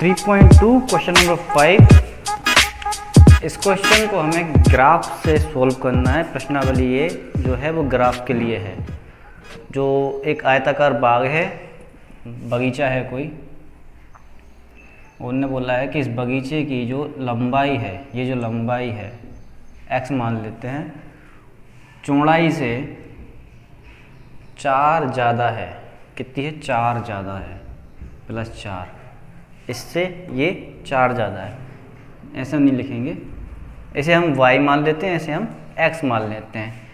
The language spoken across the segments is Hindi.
3.2 क्वेश्चन नंबर 5। इस क्वेश्चन को हमें ग्राफ से सोल्व करना है। प्रश्नावली ये जो है वो ग्राफ के लिए है। जो एक आयताकार बाग है, बगीचा है कोई, उन्होंने बोला है कि इस बगीचे की जो लंबाई है, ये जो लंबाई है x मान लेते हैं, चौड़ाई से 4 ज़्यादा है। कितनी है? 4 ज़्यादा है, +4, इससे ये 4 ज़्यादा है। ऐसे हम नहीं लिखेंगे, इसे हम y मान लेते हैं, ऐसे हम x मान लेते हैं।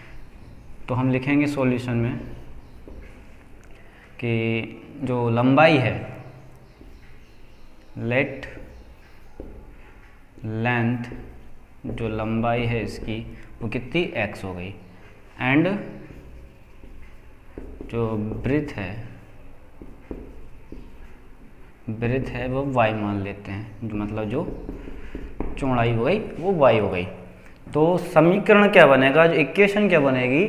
तो हम लिखेंगे सॉल्यूशन में कि जो लंबाई है, लेट लेंथ जो लंबाई है इसकी वो कितनी? x हो गई। एंड जो ब्रेथ है, ब्रेथ है वो y मान लेते हैं, मतलब जो चौड़ाई हो गई वो y हो गई। तो समीकरण क्या बनेगा, जो इक्वेशन क्या बनेगी?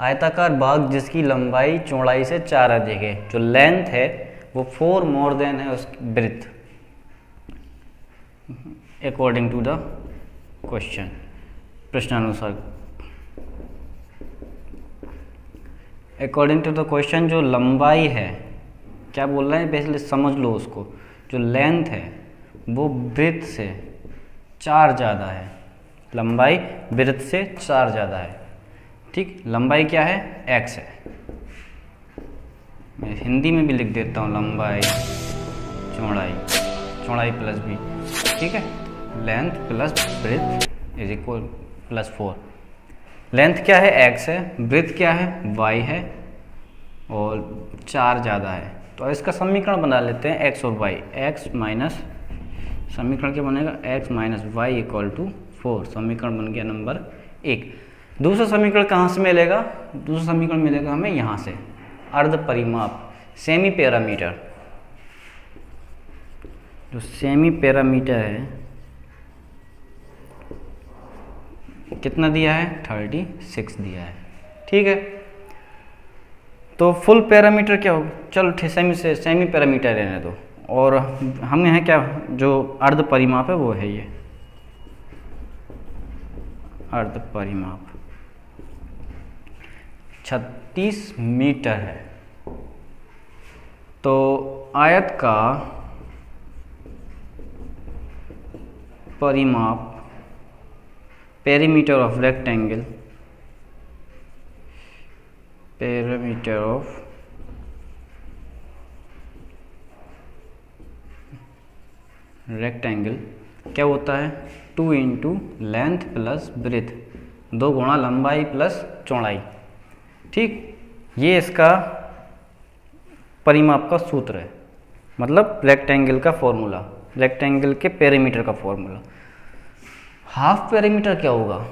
आयताकार भाग जिसकी लंबाई चौड़ाई से 4 अधिक है, जो लेंथ है वो 4 मोर देन है उसकी breadth, according to the question, प्रश्नानुसार। अकॉर्डिंग टू द क्वेश्चन जो लंबाई है, क्या बोल रहे हैं पहले समझ लो उसको, जो लेंथ है वो ब्रेथ से 4 ज़्यादा है। लंबाई ब्रेथ से 4 ज़्यादा है, ठीक। लंबाई क्या है? x है। मैं हिंदी में भी लिख देता हूँ, लंबाई चौड़ाई, चौड़ाई प्लस b, ठीक है, length plus breadth is equal +4। लेंथ क्या है? x है। ब्रेथ क्या है? y है, और 4 ज़्यादा है। तो इसका समीकरण बना लेते हैं x और y। x माइनस, समीकरण क्या बनेगा? x minus Y =4। समीकरण बन गया नंबर 1। दूसरा समीकरण कहाँ से मिलेगा? दूसरा समीकरण मिलेगा हमें यहाँ से, अर्ध परिमाप, सेमी पैरामीटर। जो सेमी पैरामीटर है कितना दिया है? 36 दिया है, ठीक है। तो फुल पैरामीटर क्या होगा? चलो ठीक, सेमी पैरामीटर रहने दो। और हम यहाँ क्या, जो अर्ध परिमाप है वो है ये अर्ध परिमाप, 36 मीटर है। तो आयत का परिमाप, perimeter of rectangle, perimeter of rectangle क्या होता है? 2 × लेंथ +ब्रेथ, 2 गुणा लंबाई प्लस चौड़ाई, ठीक। ये इसका परिमाप का सूत्र है, मतलब रेक्टेंगल का फॉर्मूला, रेक्टेंगल के पेरीमीटर का फॉर्मूला। हाफ पेरीमीटर क्या होगा?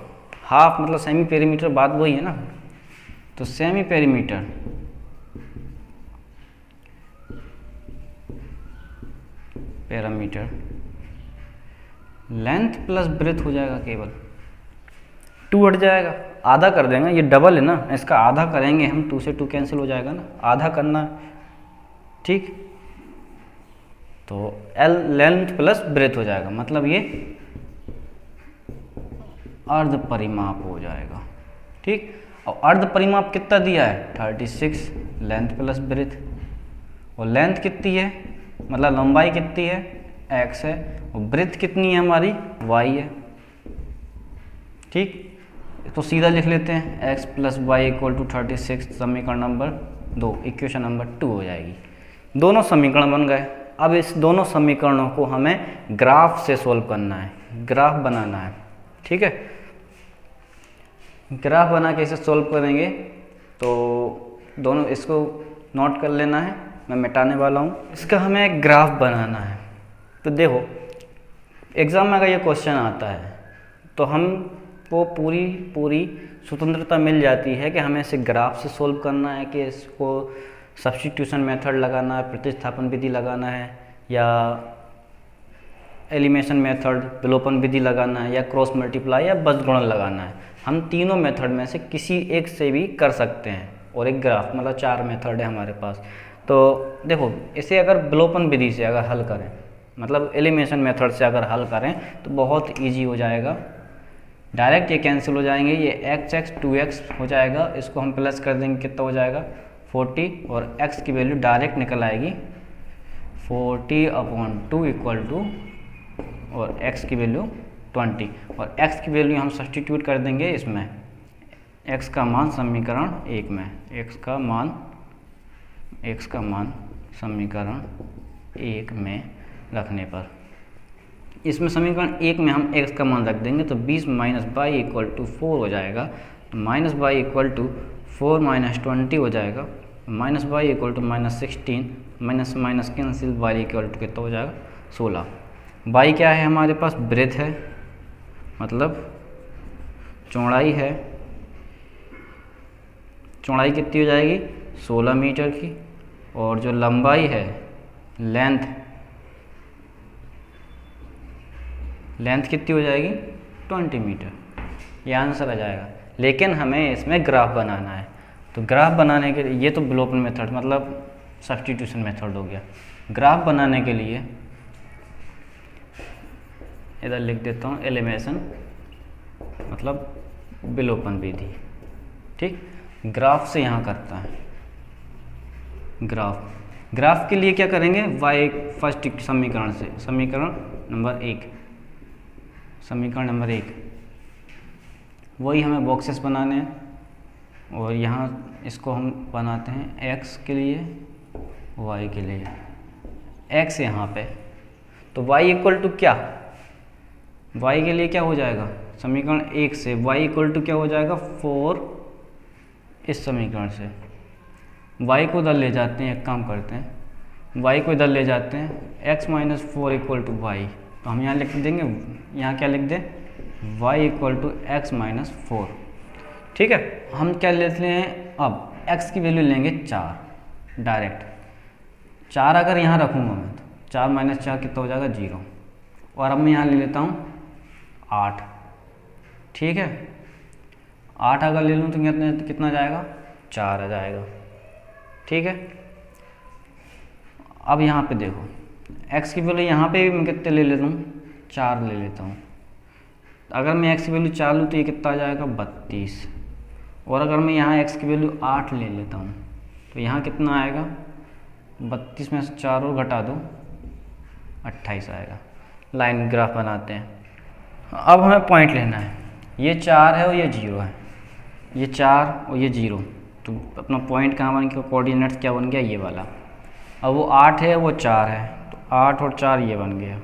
हाफ मतलब सेमी पेरीमीटर, बात वही है ना। तो सेमी पेरीमीटर लेंथ +ब्रेथ हो जाएगा, केवल 2 हट जाएगा, आधा कर देंगे, ये डबल है ना, इसका आधा करेंगे हम, 2 से 2 कैंसिल हो जाएगा ना, आधा करना, ठीक। तो l लेंथ +ब्रेथ हो जाएगा, मतलब ये अर्ध परिमाप हो जाएगा, ठीक। और अर्ध परिमाप कितना दिया है? 36 लेंथ +ब्रेथ। और लेंथ कितनी है, मतलब लंबाई कितनी है? x है। और ब्रेथ कितनी है हमारी? y है, ठीक। तो सीधा लिख लेते हैं x + y =36, समीकरण नंबर 2, इक्वेशन नंबर 2 हो जाएगी। दोनों समीकरण बन गए। अब इस दोनों समीकरणों को हमें ग्राफ से सोल्व करना है, ग्राफ बनाना है, ठीक है। ग्राफ बना के इसे सॉल्व करेंगे। तो दोनों इसको नोट कर लेना है, मैं मिटाने वाला हूँ। इसका हमें ग्राफ बनाना है। तो देखो, एग्ज़ाम में अगर ये क्वेश्चन आता है तो हमको पूरी स्वतंत्रता मिल जाती है कि हमें इसे ग्राफ से सॉल्व करना है, कि इसको सब्स्टिट्यूशन मेथड लगाना है, प्रतिस्थापन विधि लगाना है, या एलिमिनेशन मेथड, विलोपन विधि लगाना है, या क्रॉस मल्टीप्लाई, या बस गुणन लगाना है। हम तीनों मेथड में से किसी एक से भी कर सकते हैं। और एक ग्राफ, मतलब 4 मेथड है हमारे पास। तो देखो, इसे अगर विलोपन विधि से अगर हल करें मतलब एलिमिनेशन मेथड से अगर हल करें तो बहुत ईजी हो जाएगा। डायरेक्ट ये कैंसिल हो जाएंगे, ये एक्स एक्स 2x हो जाएगा, इसको हम प्लस कर देंगे, कितना हो जाएगा 40 और x की वैल्यू डायरेक्ट निकल आएगी 40/2 इक्वल टू और x की वैल्यू 20 और x की वैल्यू हम सब्सटीट्यूट कर देंगे इसमें, x का मान समीकरण 1 में, x का मान समीकरण 1 में रखने पर, इसमें समीकरण 1 में हम x का मान रख देंगे तो 20 - y = 4 हो जाएगा। तो -y = 4 - 20 हो जाएगा, -y = -16 माइनस कैंसिल, y = कितना हो जाएगा 16। y क्या है हमारे पास, ब्रेथ है मतलब चौड़ाई है, चौड़ाई कितनी हो जाएगी 16 मीटर की, और जो लंबाई है लेंथ, लेंथ कितनी हो जाएगी 20 मीटर, ये आंसर आ जाएगा। लेकिन हमें इसमें ग्राफ बनाना है, तो ग्राफ बनाने के लिए ये तो ब्लोपन मेथड मतलब सब्स्टिट्यूशन मेथड हो गया। ग्राफ बनाने के लिए इधर लिख देता हूँ एलिमिनेशन मतलब विलोपन विधि, ठीक, ग्राफ से यहाँ करता है। ग्राफ के लिए क्या करेंगे, वाई फर्स्ट समीकरण से, समीकरण नंबर 1 वही हमें बॉक्सेस बनाने हैं और यहाँ इसको हम बनाते हैं x के लिए y के लिए, x यहाँ पे तो y = क्या, y के लिए क्या हो जाएगा समीकरण 1 से y = क्या हो जाएगा 4 इस समीकरण से। y को इधर ले जाते हैं, एक काम करते हैं, y को इधर ले जाते हैं, x - 4 = y, तो हम यहाँ लिख देंगे, यहाँ क्या लिख दें y = x - 4, ठीक है। हम क्या लेते हैं अब, x की वैल्यू लेंगे 4 डायरेक्ट, 4 अगर यहाँ रखूँगा मैं तो 4 - 4 कितना हो जाएगा 0, और अब मैं यहाँ ले लेता हूँ 8, ठीक है 8 अगर ले लूँ तो कितना जाएगा 4 आ जाएगा, ठीक है। अब यहाँ पे देखो x की वैल्यू यहाँ पे मैं कितने ले लेता हूँ 4 ले लेता हूँ, अगर मैं x की वैल्यू 4 लूँ तो ये कितना आ जाएगा 32, और अगर मैं यहाँ x की वैल्यू 8 ले लेता हूँ तो यहाँ कितना आएगा 32 में से 4 और घटा दो 28 आएगा। लाइन ग्राफ बनाते हैं। अब हमें पॉइंट लेना है, ये 4 है और ये 0 है, ये 4 और ये 0, तो अपना पॉइंट कहाँ बन गया, कोऑर्डिनेट्स क्या बन गया ये वाला। अब वो 8 है वो 4 है, 8 और 4 ये बन गया,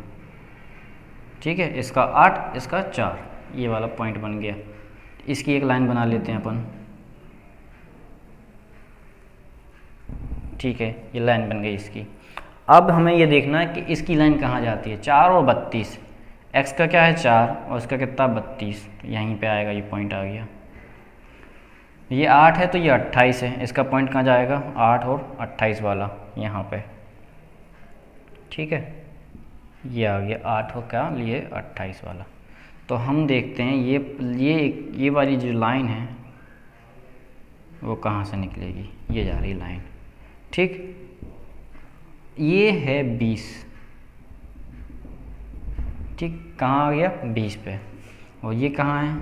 ठीक है, इसका 8 इसका 4 ये वाला पॉइंट बन गया। इसकी एक लाइन बना लेते हैं अपन, ठीक है ये लाइन बन गई इसकी। अब हमें ये देखना है कि इसकी लाइन कहाँ जाती है, 4 और 32, x का क्या है 4 और इसका कितना 32, यहीं पे आएगा, ये पॉइंट आ गया। ये 8 है तो ये 28 है, इसका पॉइंट कहाँ जाएगा 8 और 28 वाला, यहाँ पे, ठीक है ये आ गया 8 का लिए 28 वाला। तो हम देखते हैं ये वाली जो लाइन है वो कहाँ से निकलेगी, ये जा रही लाइन, ठीक, ये है 20, ठीक कहाँ आ गया 20 पे, और ये कहाँ है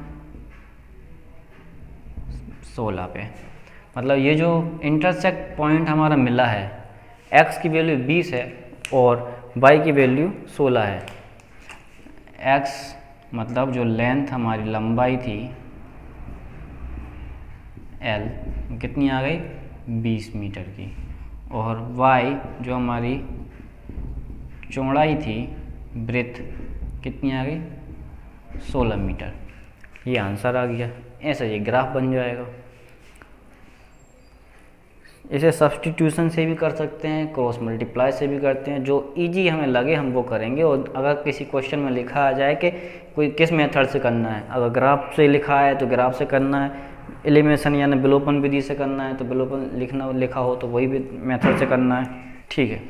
16 पे, मतलब ये जो इंटरसेक्ट पॉइंट हमारा मिला है, x की वैल्यू 20 है और y की वैल्यू 16 है। x मतलब जो लेंथ हमारी लंबाई थी l कितनी आ गई 20 मीटर की, और y जो हमारी चौड़ाई थी ब्रेथ कितनी आ गई 16 मीटर, ये आंसर आ गया। ऐसा ये ग्राफ बन जाएगा। इसे सब्स्टिट्यूशन से भी कर सकते हैं, क्रॉस मल्टीप्लाई से भी करते हैं, जो इजी हमें लगे हम वो करेंगे। और अगर किसी क्वेश्चन में लिखा आ जाए कि कोई किस मेथड से करना है, अगर ग्राफ से लिखा है तो ग्राफ से करना है, एलिमिनेशन यानी विलोपन विधि से करना है तो विलोपन लिखा हो तो वही मेथड से करना है, ठीक है।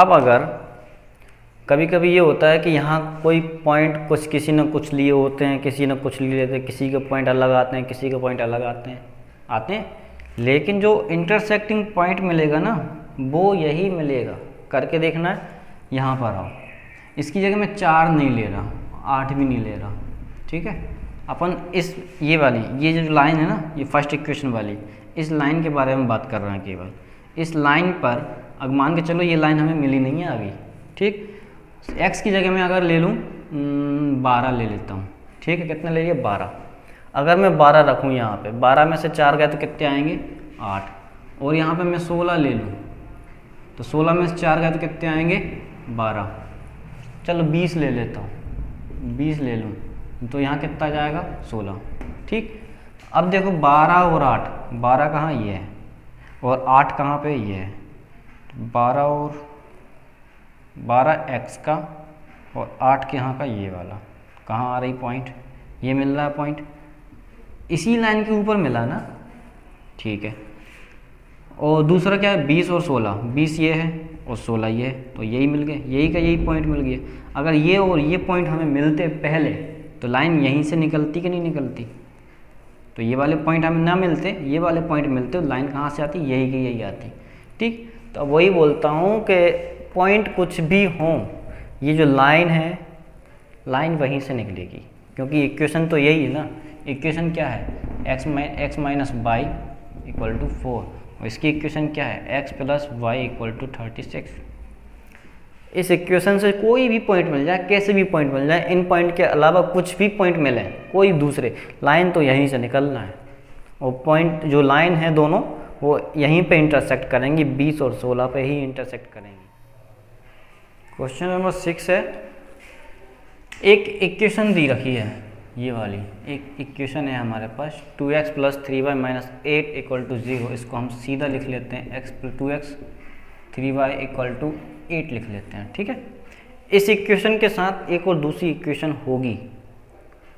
अब अगर कभी कभी ये होता है कि यहाँ कोई पॉइंट किसी ने कुछ लिए होते हैं, किसी ने कुछ लिए लेते हैं, किसी के पॉइंट अलग आते हैं, किसी के पॉइंट अलग आते हैं, लेकिन जो इंटरसेक्टिंग पॉइंट मिलेगा ना वो यही मिलेगा, करके देखना है, यहाँ पर आओ। इसकी जगह मैं 4 नहीं ले रहा, 8 भी नहीं ले रहा, ठीक है। अपन इस ये वाली ये जो लाइन है ना, ये फर्स्ट इक्वेशन वाली, इस लाइन के बारे में बात कर रहे हैं केवल। इस लाइन पर अब मान के चलो ये लाइन हमें मिली नहीं है अभी, ठीक। एक्स की जगह मैं अगर ले लूँ 12 ले लेता हूँ, ठीक है। कितने ले लिए? 12। अगर मैं 12 रखूँ यहाँ पे, 12 में से 4 गए तो कितने आएंगे? 8। और यहाँ पे मैं 16 ले लूँ तो 16 में से 4 गए तो कितने आएंगे? 12। चलो 20 ले लेता हूँ, 20 ले लूँ तो यहाँ कितना जाएगा? 16, ठीक। अब देखो 12 और 8, 12 कहाँ ये है और 8 कहाँ पे ये है। 12 और 12 एक्स का और 8 के यहाँ का ये वाला कहाँ आ रही पॉइंट, ये मिल रहा है पॉइंट, इसी लाइन के ऊपर मिला ना, ठीक है। और दूसरा क्या है? 20 और 16, 20 ये है और 16 ये है, तो यही मिल गए, यही का यही पॉइंट मिल गया। अगर ये और ये पॉइंट हमें मिलते पहले तो लाइन यहीं से निकलती कि नहीं निकलती? तो ये वाले पॉइंट हमें ना मिलते, ये वाले पॉइंट मिलते तो लाइन कहाँ से आती? यही की यही आती, ठीक। तो वही बोलता हूँ कि पॉइंट कुछ भी हों, ये जो लाइन है, लाइन वहीं से निकलेगी, क्योंकि इक्वेशन तो यही है ना। इक्वेशन क्या है? X minus Y equal to 4, और इसकी इक्वेशन क्या है? X plus Y equal to 36। इस इक्वेशन से कोई भी पॉइंट मिल जाए, कैसे भी पॉइंट मिल जाए, इन पॉइंट के अलावा कुछ भी पॉइंट मिले, कोई दूसरे, लाइन तो यहीं से निकलना है। और पॉइंट जो लाइन है दोनों वो यहीं पे इंटरसेक्ट करेंगी, 20 और 16 पे ही इंटरसेक्ट करेंगी। क्वेश्चन नंबर 6 है, एक इक्वेशन दी रखी है, ये वाली एक इक्वेशन है हमारे पास 2x plus 3y minus 8 equal to 0। इसको हम सीधा लिख लेते हैं x plus 2x 3y equal to 8 लिख लेते हैं, ठीक है। इस इक्वेशन के साथ एक और दूसरी इक्वेशन होगी,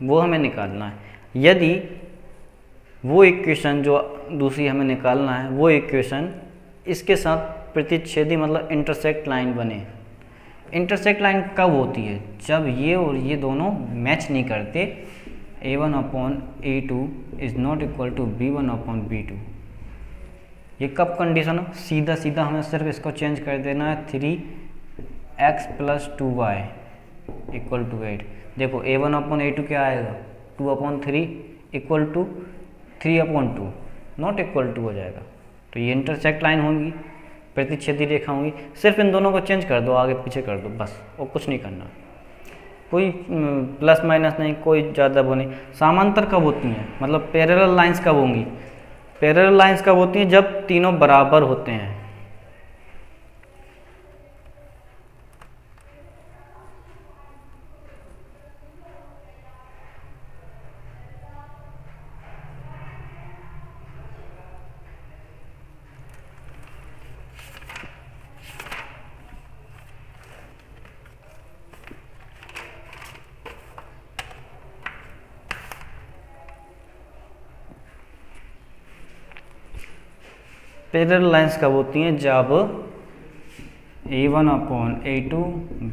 वो हमें निकालना है। यदि वो इक्वेशन जो दूसरी हमें निकालना है, वो इक्वेशन इसके साथ प्रतिच्छेदी मतलब इंटरसेक्ट लाइन बने। इंटरसेक्ट लाइन कब होती है? जब ये और ये दोनों मैच नहीं करते। a1/a2 is not equal to b1/b2। ये कब कंडीशन हो? सीधा सीधा हमें सिर्फ इसको चेंज कर देना है, 3x plus 2y equal to 8। देखो a1/a2 क्या आएगा? 2/3 equal to 3/2 not equal to हो जाएगा। तो ये इंटरसेक्ट लाइन होंगी, प्रतिच्छेदी रेखा होंगी। सिर्फ इन दोनों को चेंज कर दो, आगे पीछे कर दो बस, और कुछ नहीं करना, कोई प्लस माइनस नहीं, कोई ज़्यादा वो नहीं। समांतर कब होती हैं? मतलब पैरेलल लाइंस कब होंगी? पैरेलल लाइंस कब होती हैं? जब तीनों बराबर होते हैं। पैरेलल लाइंस कब होती हैं? जब a1/a2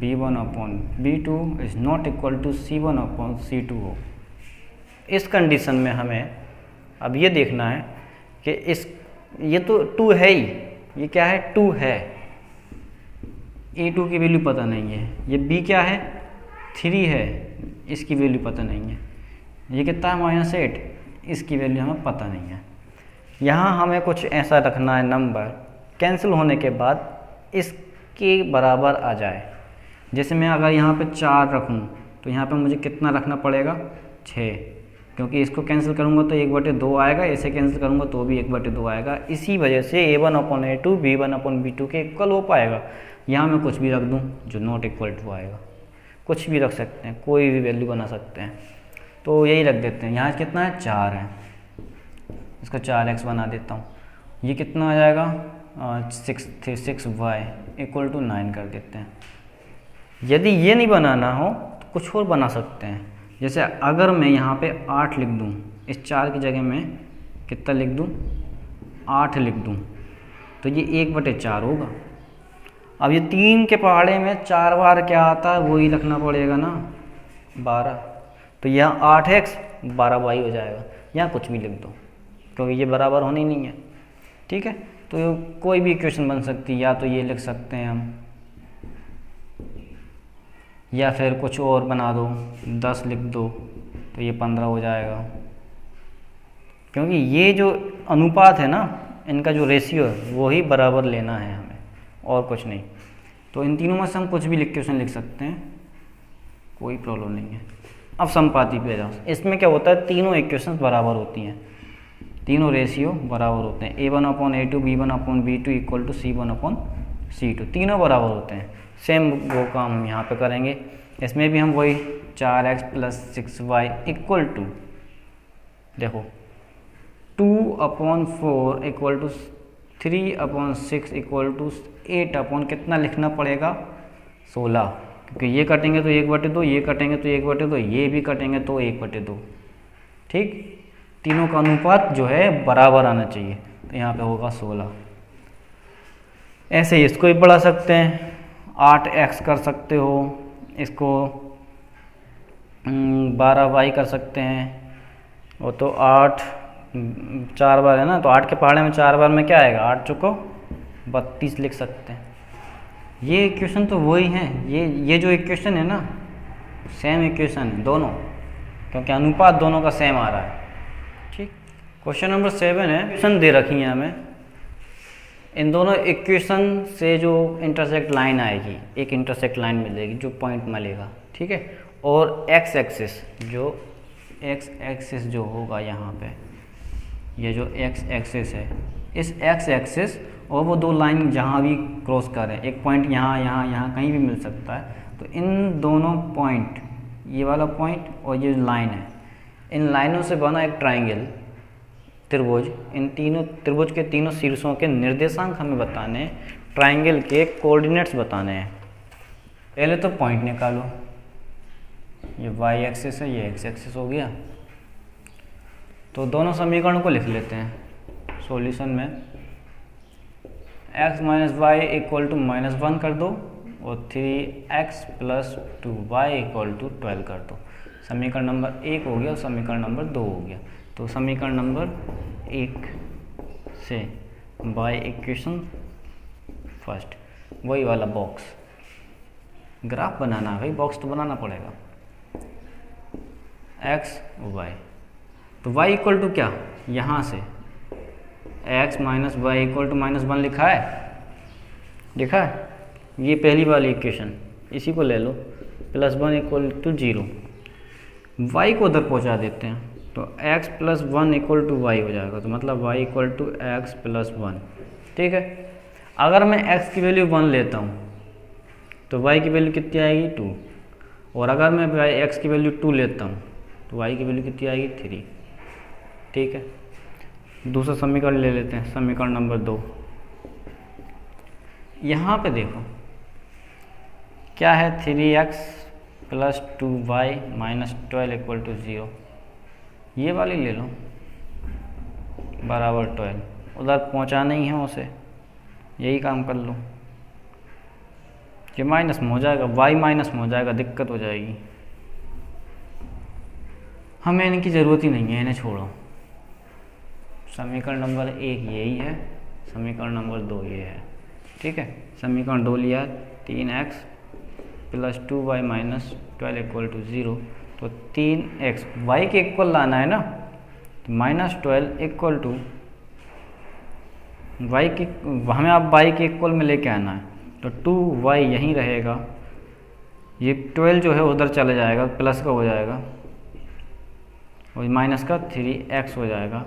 b1/b2 is not equal to c1/c2 हो। इस कंडीशन में हमें अब ये देखना है कि इस ये तो 2 है ही, ये क्या है? 2 है, a2 की वैल्यू पता नहीं है। ये b क्या है? 3 है, इसकी वैल्यू पता नहीं है। ये कितना है? -8, इसकी वैल्यू हमें पता नहीं है। यहाँ हमें कुछ ऐसा रखना है नंबर कैंसिल होने के बाद इसके बराबर आ जाए। जैसे मैं अगर यहाँ पे 4 रखूँ तो यहाँ पे मुझे कितना रखना पड़ेगा? 6, क्योंकि इसको कैंसिल करूँगा तो 1/2 आएगा, इसे कैंसिल करूँगा तो भी 1/2 आएगा। इसी वजह से a1/a2 b1/b2 के इक्वल हो पाएगा। यहाँ मैं कुछ भी रख दूँ जो नॉट इक्वल टू आएगा, कुछ भी रख सकते हैं, कोई भी वैल्यू बना सकते हैं। तो यही रख देते हैं। यहाँ कितना है? 4 है, इसको 4x बना देता हूँ। ये कितना आ जाएगा? 6y इक्वल टू 9 कर देते हैं। यदि ये नहीं बनाना हो तो कुछ और बना सकते हैं। जैसे अगर मैं यहाँ पे 8 लिख दूँ, इस 4 की जगह मैं कितना लिख दूँ? 8 लिख दूँ तो ये 1/4 होगा। अब ये 3 के पहाड़े में 4 बार क्या आता है? वही रखना पड़ेगा ना, 12। तो यहाँ 8x 12y हो जाएगा। यहाँ कुछ भी लिख दो क्योंकि ये बराबर होनी नहीं है, ठीक है। तो कोई भी इक्वेशन बन सकती है, या तो ये लिख सकते हैं हम या फिर कुछ और बना दो, 10 लिख दो तो ये 15 हो जाएगा। क्योंकि ये जो अनुपात है ना, इनका जो रेशियो है वो ही बराबर लेना है हमें, और कुछ नहीं। तो इन तीनों में से हम कुछ भी लिख के उसमें लिख सकते हैं, कोई प्रॉब्लम नहीं है। अब समपाती पे जाओ, इसमें क्या होता है, तीनों इक्वेशंस बराबर होती हैं, तीनों रेशियो बराबर होते हैं। a1/a2, b1/b2 equal to c1/c2, तीनों बराबर होते हैं। सेम वो काम हम यहाँ पे करेंगे, इसमें भी हम वही 4x + 6y इक्वल टू, देखो 2/4 इक्वल टू 3/6 इक्वल टू 8/, कितना लिखना पड़ेगा 16, क्योंकि ये कटेंगे तो 1/2, ये कटेंगे तो 1/2, ये भी कटेंगे तो 1/2। ठीक, तीनों का अनुपात जो है बराबर आना चाहिए, तो यहाँ पे होगा 16। ऐसे ही इसको भी बढ़ा सकते हैं, 8x कर सकते हो, इसको 12y कर सकते हैं। वो तो 8 चार बार है ना, तो 8 के पहाड़े में 4 बार में क्या आएगा, 8 चौको 32 लिख सकते हैं। ये इक्वेशन तो वही है, ये जो इक्वेशन है ना सेम इक्वेशन है दोनों, क्योंकि अनुपात दोनों का सेम आ रहा है। ठीक, क्वेश्चन नंबर 7 है, इक्वेशन दे रखी है हमें, इन दोनों इक्वेशन से जो इंटरसेक्ट लाइन आएगी, एक इंटरसेक्ट लाइन मिलेगी जो पॉइंट मिलेगा, ठीक है, और एक्स एक्सिस जो होगा यहाँ पे, ये जो एक्स एक्सिस है, इस एक्स एक्सिस और वो दो लाइन जहाँ भी क्रॉस करें, एक पॉइंट यहाँ यहाँ यहाँ कहीं भी मिल सकता है, तो इन दोनों पॉइंट, ये वाला पॉइंट और ये लाइन है, इन लाइनों से बना एक ट्रायंगल त्रिभुज, इन तीनों त्रिभुज के तीनों शीर्षों के निर्देशांक हमें बताने हैं, ट्रायंगल के कोऑर्डिनेट्स बताने हैं। पहले तो पॉइंट निकालो, ये वाई एक्सिस है, ये एक्स एक्सिस हो गया। तो दोनों समीकरणों को लिख लेते हैं सॉल्यूशन में, x - y इक्वल टू -1 कर दो और 3x + 2y इक्वल टू 12 कर दो। समीकरण नंबर 1 हो गया और समीकरण नंबर 2 हो गया। तो समीकरण नंबर 1 से बाय इक्वेशन फर्स्ट वही वाला बॉक्स, ग्राफ बनाना है भाई, बॉक्स तो बनाना पड़ेगा। x y, तो y इक्वल टू क्या, यहाँ से x - y इक्वल टू -1 लिखा है, लिखा है, ये पहली वाली इक्वेशन, इसी को ले लो, +1 इक्वल टू 0, y को उधर पहुंचा देते हैं, तो x + 1 इक्वल टू वाई हो जाएगा, तो मतलब y इक्वल टू x + 1। ठीक है, अगर मैं x की वैल्यू 1 लेता हूँ तो y की वैल्यू कितनी आएगी 2, और अगर मैं x की वैल्यू 2 लेता हूँ तो y की वैल्यू कितनी आएगी 3। ठीक है, दूसरा समीकरण ले लेते हैं, समीकरण नंबर 2। यहाँ पे देखो क्या है, 3x + 2y - 12 इक्वल टू 0, ये वाली ले लो बराबर 12, उधर पहुँचाना ही है उसे, यही काम कर लो, ये माइनस में हो जाएगा, y माइनस में हो जाएगा, दिक्कत हो जाएगी, हमें इनकी ज़रूरत ही नहीं है, इन्हें छोड़ो। समीकरण नंबर 1 यही है, समीकरण नंबर 2 ये है। ठीक है, समीकरण 2 लिया, 3x + 2y - 12 इक्वल टू 0, तो 3x वाई के इक्वल लाना है ना, तो -12 इक्वल टू वाई के, हमें आप वाई के इक्वल में लेके आना है, तो 2y यहीं रहेगा, ये 12 जो है उधर चला जाएगा, प्लस का हो जाएगा और माइनस का 3x हो जाएगा,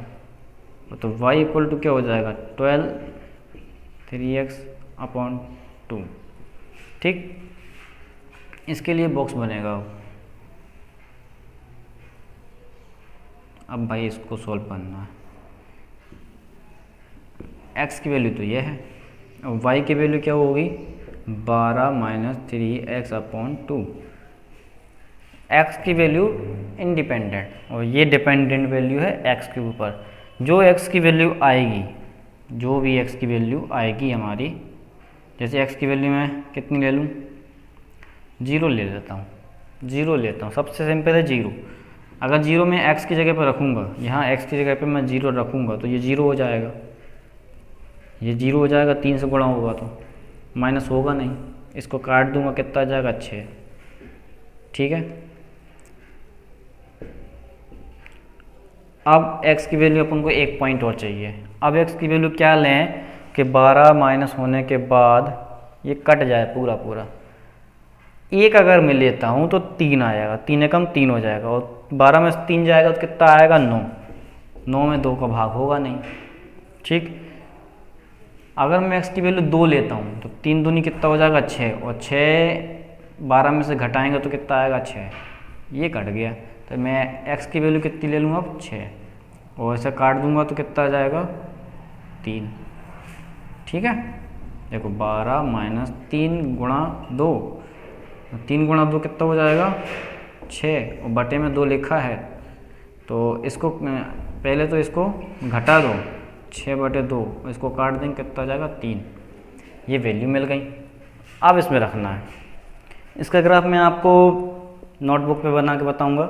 तो y इक्वल टू क्या हो जाएगा 12 3x/2। ठीक, इसके लिए बॉक्स बनेगा। अब भाई इसको सॉल्व करना है, x की वैल्यू तो ये है और y की वैल्यू क्या होगी 12 - 3x/2। x की वैल्यू इंडिपेंडेंट और ये डिपेंडेंट वैल्यू है x के ऊपर, जो x की वैल्यू आएगी, जो भी x की वैल्यू आएगी हमारी, जैसे x की वैल्यू मैं कितनी ले लूँ 0 ले लेता हूँ, 0 लेता हूँ, सबसे सिंपल है 0। अगर 0 मैं x की जगह पर रखूँगा, यहाँ x की जगह पर मैं 0 रखूँगा तो ये 0 हो जाएगा, ये 0 हो जाएगा, 3 से गुणा होगा तो माइनस होगा नहीं, इसको काट दूँगा, कितना आ जाएगा 6। ठीक है। अब x की वैल्यू अपन को एक पॉइंट और चाहिए। अब x की वैल्यू क्या लें कि 12 माइनस होने के बाद ये कट जाए पूरा पूरा। एक अगर मैं लेता हूँ तो 3 आएगा, 3 एकम 3 हो जाएगा और 12 में 3 जाएगा तो कितना आएगा 9, 9 में 2 का भाग होगा नहीं। ठीक, अगर मैं x की वैल्यू 2 लेता हूँ तो 3 दूनी कितना हो जाएगा 6 और 6 12 में से घटाएंगे तो कितना आएगा 6। ये कट गया तो मैं x की वैल्यू कितनी ले लूँगा अब 6 और इसे काट दूंगा तो कितना आ जाएगा 3। ठीक है, देखो 12 माइनस 3 गुणा 2, 3 गुणा 2 कितना हो जाएगा 6 और बटे में 2 लिखा है तो इसको पहले तो इसको घटा दो 6 बटे 2, इसको काट देंगे कितना आ जाएगा 3। ये वैल्यू मिल गई। अब इसमें रखना है, इसका ग्राफ मैं आपको नोटबुक पे बना के बताऊँगा,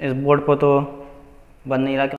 इस बोर्ड पर तो बन नहीं रहा।